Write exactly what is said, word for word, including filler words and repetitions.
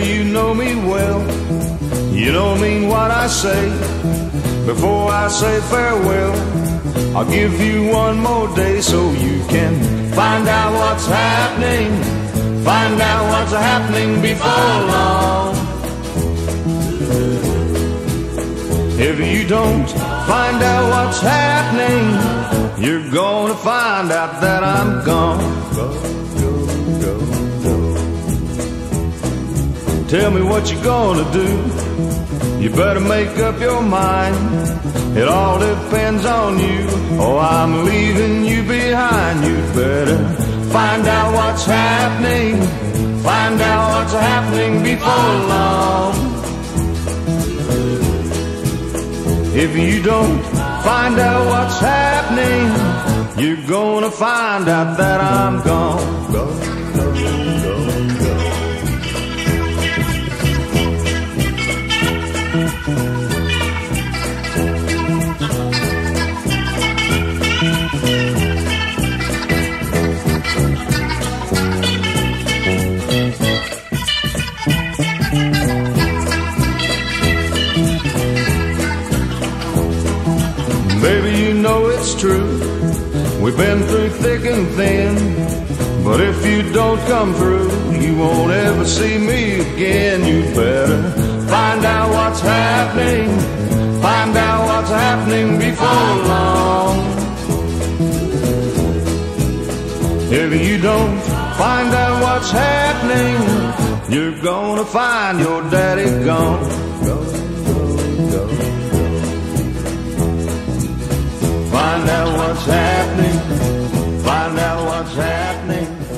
Baby, you know me well. You don't mean what I say. Before I say farewell, I'll give you one more day so you can find out what's happening. Find out what's happening before long. If you don't find out what's happening, you're gonna find out that I'm gone. Tell me what you're gonna do. You better make up your mind. It all depends on you. Oh, I'm leaving you behind. You better find out what's happening. Find out what's happening before long. If you don't find out what's happening, you're gonna find out that I'm gone. Go. True, we've been through thick and thin, but if you don't come through, you won't ever see me again. You better find out what's happening, find out what's happening before long. If you don't find out what's happening, you're gonna find your daddy gone. Find out what's happening. Find out what's happening.